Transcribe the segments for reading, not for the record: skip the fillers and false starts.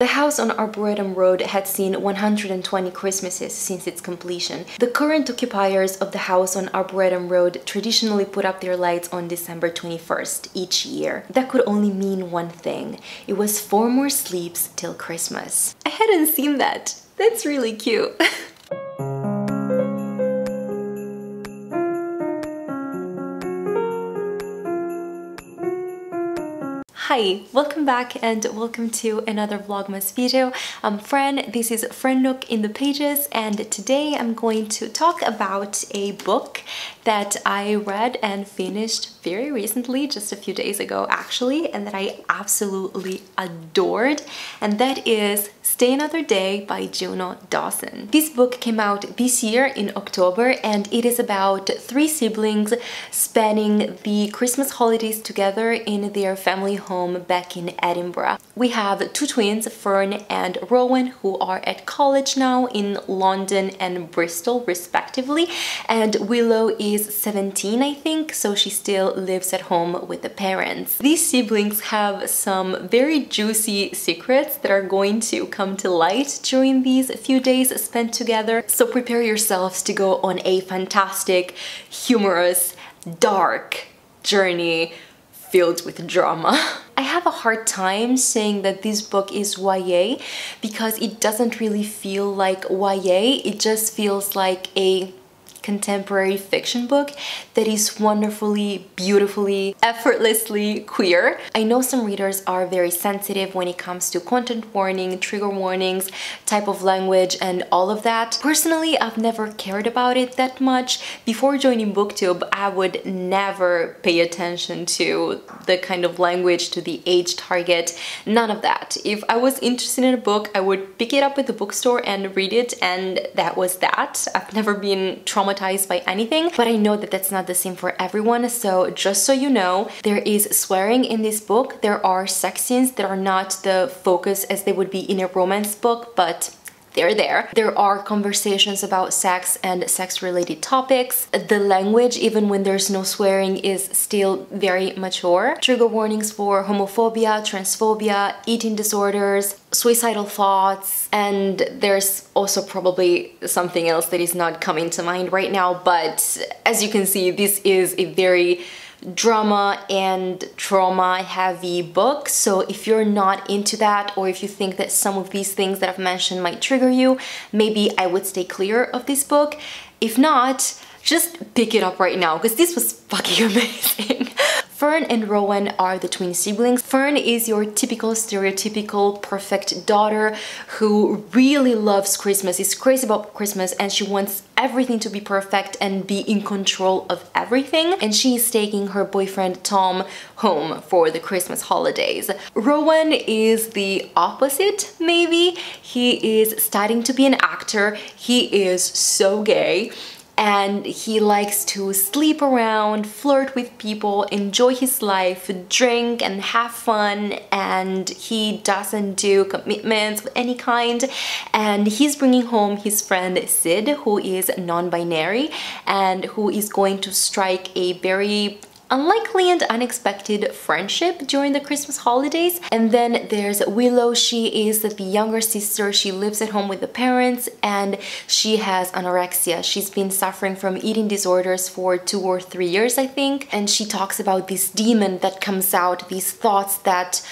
The house on Arboretum Road had seen 120 Christmases since its completion. The current occupiers of the house on Arboretum Road traditionally put up their lights on December 21st each year. That could only mean one thing. It was 4 more sleeps till Christmas. I hadn't seen that. That's really cute. Hi, welcome back and welcome to another Vlogmas video. I'm Fran, this is Fran Nook in the Pages, and today I'm going to talk about a book that I read and finished very recently, just a few days ago actually, and that I absolutely adored, and that is Stay Another Day by Juno Dawson. This book came out this year in October, and it is about 3 siblings spending the Christmas holidays together in their family home back in Edinburgh. We have 2 twins, Fern and Rowan, who are at college now in London and Bristol respectively, and Willow is 17, I think, so she still lives at home with the parents. These siblings have some very juicy secrets that are going to come to light during these few days spent together, so prepare yourselves to go on a fantastic, humorous, dark journey filled with drama. I have a hard time saying that this book is YA because it doesn't really feel like YA, it just feels like a contemporary fiction book that is wonderfully, beautifully, effortlessly queer. I know some readers are very sensitive when it comes to content warning, trigger warnings, type of language and all of that. Personally, I've never cared about it that much. Before joining BookTube, I would never pay attention to the kind of language, to the age target, none of that. If I was interested in a book, I would pick it up at the bookstore and read it, and that was that. I've never been traumatized by anything, but I know that that's not the same for everyone, so just so you know, there is swearing in this book, there are sex scenes that are not the focus as they would be in a romance book, but they're there. There are conversations about sex and sex-related topics. The language, even when there's no swearing, is still very mature. Trigger warnings for homophobia, transphobia, eating disorders, suicidal thoughts, and there's also probably something else that is not coming to mind right now, but as you can see, this is a very drama and trauma heavy book, so if you're not into that, or if you think that some of these things that I've mentioned might trigger you, maybe I would stay clear of this book. If not, just pick it up right now, because this was fucking amazing. Fern and Rowan are the twin siblings. Fern is your typical, stereotypical, perfect daughter who really loves Christmas, is crazy about Christmas, and she wants everything to be perfect and be in control of everything, and she is taking her boyfriend Tom home for the Christmas holidays. Rowan is the opposite, maybe. He is studying to be an actor, he is so gay, and he likes to sleep around, flirt with people, enjoy his life, drink and have fun, and he doesn't do commitments of any kind, and he's bringing home his friend Sid, who is non-binary and who is going to strike a very unlikely and unexpected friendship during the Christmas holidays. And then there's Willow. She is the younger sister. She lives at home with the parents and she has anorexia. She's been suffering from eating disorders for 2 or 3 years, I think. And she talks about this demon that comes out, these thoughts that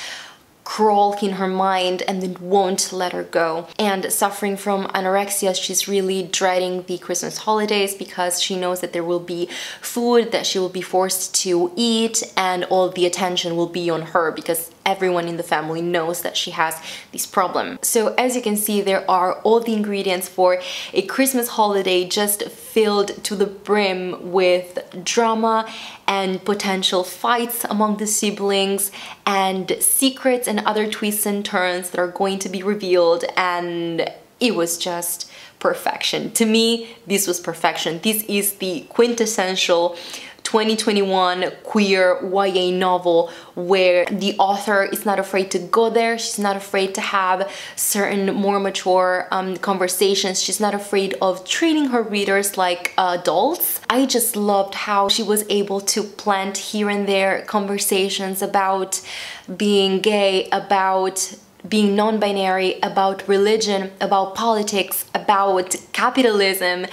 crawl in her mind and then won't let her go. And suffering from anorexia, she's really dreading the Christmas holidays because she knows that there will be food that she will be forced to eat and all the attention will be on her because everyone in the family knows that she has this problem. So as you can see, there are all the ingredients for a Christmas holiday just filled to the brim with drama and potential fights among the siblings and secrets and other twists and turns that are going to be revealed, and it was just perfection. To me, this was perfection. This is the quintessential 2021 queer YA novel where the author is not afraid to go there, she's not afraid to have certain more mature conversations, she's not afraid of treating her readers like adults. I just loved how she was able to plant here and there conversations about being gay, about being non-binary, about religion, about politics, about capitalism,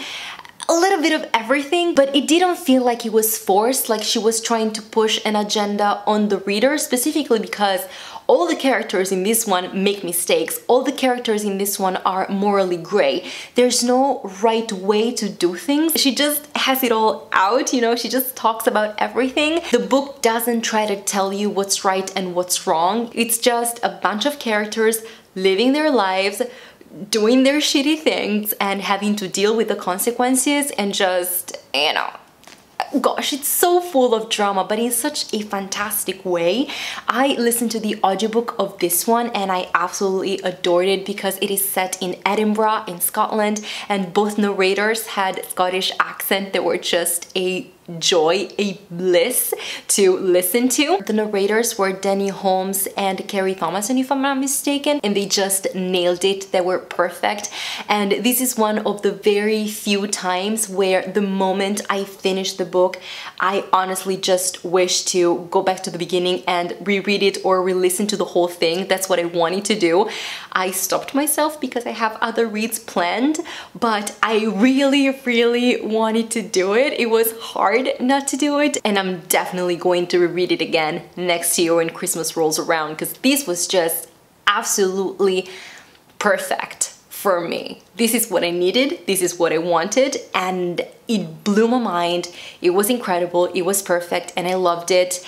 a little bit of everything, but it didn't feel like it was forced, like she was trying to push an agenda on the reader, specifically because all the characters in this one make mistakes. All the characters in this one are morally gray. There's no right way to do things. She just has it all out, you know, she just talks about everything. The book doesn't try to tell you what's right and what's wrong. It's just a bunch of characters living their lives, doing their shitty things and having to deal with the consequences and just, you know, gosh, it's so full of drama, but in such a fantastic way. I listened to the audiobook of this one and I absolutely adored it because it is set in Edinburgh in Scotland and both narrators had Scottish accent. They were just a joy, a bliss to listen to. The narrators were Denny Holmes and Carrie Thomason, if I'm not mistaken, and they just nailed it. They were perfect. And this is one of the very few times where the moment I finished the book, I honestly just wish to go back to the beginning and reread it or re-listen to the whole thing. That's what I wanted to do. I stopped myself because I have other reads planned, but I really wanted to do it. It was hard not to do it, and I'm definitely going to reread it again next year when Christmas rolls around, because this was just absolutely perfect for me. This is what I needed, this is what I wanted, and it blew my mind. It was incredible, it was perfect, and I loved it.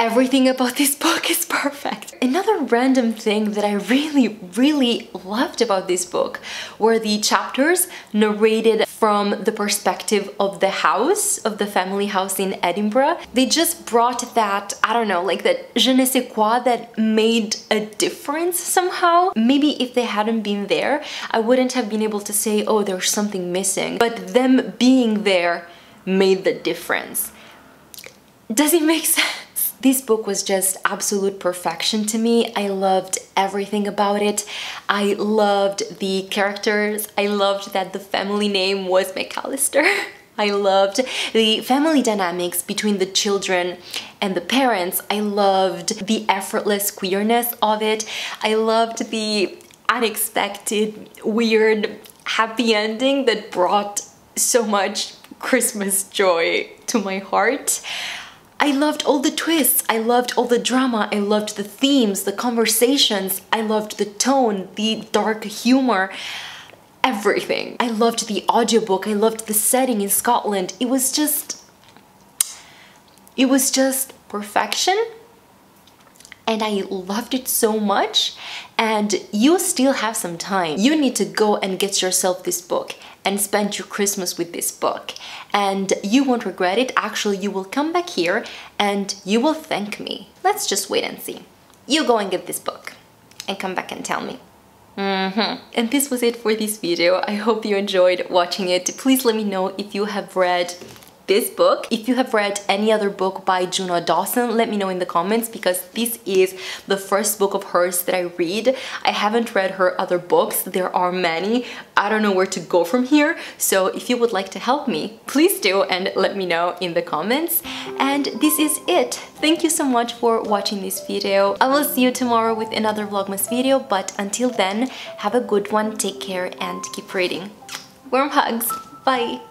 Everything about this book is perfect. Another random thing that I really loved about this book were the chapters narrated from the perspective of the house, of the family house in Edinburgh. They just brought that, I don't know, like that je ne sais quoi that made a difference somehow. Maybe if they hadn't been there, I wouldn't have been able to say, oh, there's something missing. But them being there made the difference. Does it make sense? This book was just absolute perfection to me. I loved everything about it. I loved the characters. I loved that the family name was McAllister. I loved the family dynamics between the children and the parents. I loved the effortless queerness of it. I loved the unexpected, weird, happy ending that brought so much Christmas joy to my heart. I loved all the twists, I loved all the drama, I loved the themes, the conversations, I loved the tone, the dark humor, everything. I loved the audiobook, I loved the setting in Scotland. It was just perfection. And I loved it so much, and you still have some time. You need to go and get yourself this book and spend your Christmas with this book, and you won't regret it. Actually, you will come back here and you will thank me. Let's just wait and see. You go and get this book and come back and tell me. And this was it for this video. I hope you enjoyed watching it. Please let me know if you have read this book. If you have read any other book by Juno Dawson, let me know in the comments, because this is the first book of hers that I read. I haven't read her other books. There are many. I don't know where to go from here. So if you would like to help me, please do, and let me know in the comments. And this is it. Thank you so much for watching this video. I will see you tomorrow with another Vlogmas video, but until then, have a good one, take care, and keep reading. Warm hugs. Bye.